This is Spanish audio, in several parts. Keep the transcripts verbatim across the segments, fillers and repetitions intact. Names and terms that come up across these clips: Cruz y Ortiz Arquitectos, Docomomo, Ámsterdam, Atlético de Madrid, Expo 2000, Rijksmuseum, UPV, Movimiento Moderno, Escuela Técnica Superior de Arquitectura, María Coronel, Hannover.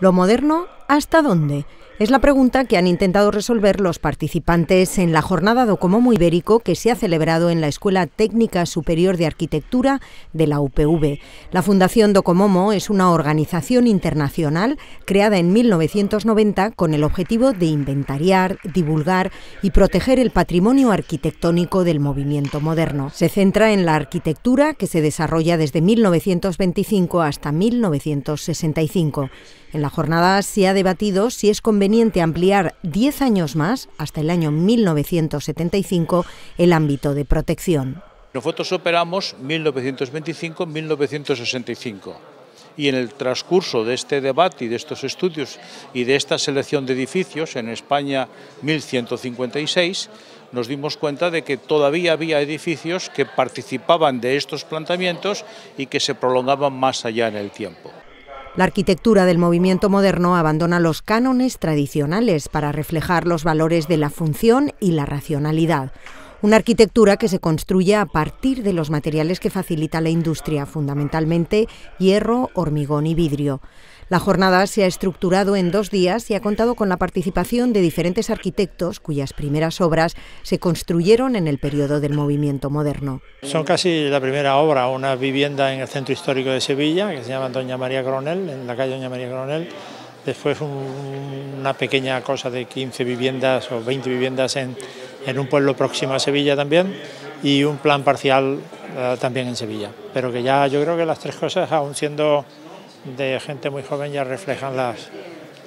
¿Lo moderno hasta dónde? Es la pregunta que han intentado resolver los participantes en la jornada Docomomo Ibérico que se ha celebrado en la Escuela Técnica Superior de Arquitectura de la U P V. La Fundación Docomomo es una organización internacional creada en mil novecientos noventa con el objetivo de inventariar, divulgar y proteger el patrimonio arquitectónico del movimiento moderno. Se centra en la arquitectura que se desarrolla desde mil novecientos veinticinco hasta mil novecientos sesenta y cinco. En la jornada se ha debatido si es conveniente ampliar diez años más, hasta el año mil novecientos setenta y cinco, el ámbito de protección. Nosotros operamos mil novecientos veinticinco a mil novecientos sesenta y cinco y en el transcurso de este debate y de estos estudios y de esta selección de edificios, en España mil ciento cincuenta y seis, nos dimos cuenta de que todavía había edificios que participaban de estos planteamientos y que se prolongaban más allá en el tiempo. La arquitectura del movimiento moderno abandona los cánones tradicionales para reflejar los valores de la función y la racionalidad. Una arquitectura que se construye a partir de los materiales que facilita la industria, fundamentalmente hierro, hormigón y vidrio. La jornada se ha estructurado en dos días y ha contado con la participación de diferentes arquitectos cuyas primeras obras se construyeron en el periodo del movimiento moderno. Son casi la primera obra, una vivienda en el centro histórico de Sevilla, que se llama Doña María Coronel, en la calle Doña María Coronel. Después un, una pequeña cosa de quince viviendas o veinte viviendas en, en un pueblo próximo a Sevilla también y un plan parcial uh, también en Sevilla. Pero que ya yo creo que las tres cosas, aún siendo de gente muy joven, ya reflejan las,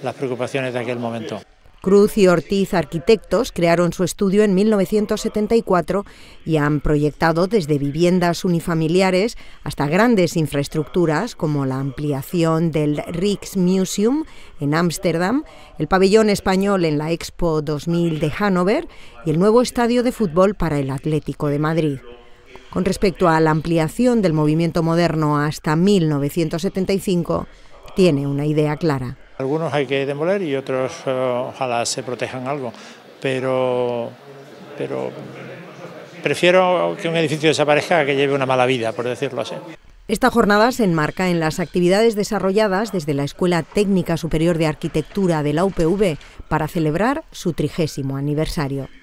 las preocupaciones de aquel momento. Cruz y Ortiz Arquitectos crearon su estudio en mil novecientos setenta y cuatro y han proyectado desde viviendas unifamiliares hasta grandes infraestructuras como la ampliación del Rijksmuseum en Ámsterdam, el pabellón español en la Expo dos mil de Hannover y el nuevo estadio de fútbol para el Atlético de Madrid. Con respecto a la ampliación del movimiento moderno hasta mil novecientos setenta y cinco, tiene una idea clara. Algunos hay que demoler y otros ojalá se protejan algo, pero, pero prefiero que un edificio desaparezca a que lleve una mala vida, por decirlo así. Esta jornada se enmarca en las actividades desarrolladas desde la Escuela Técnica Superior de Arquitectura de la U P V para celebrar su trigésimo aniversario.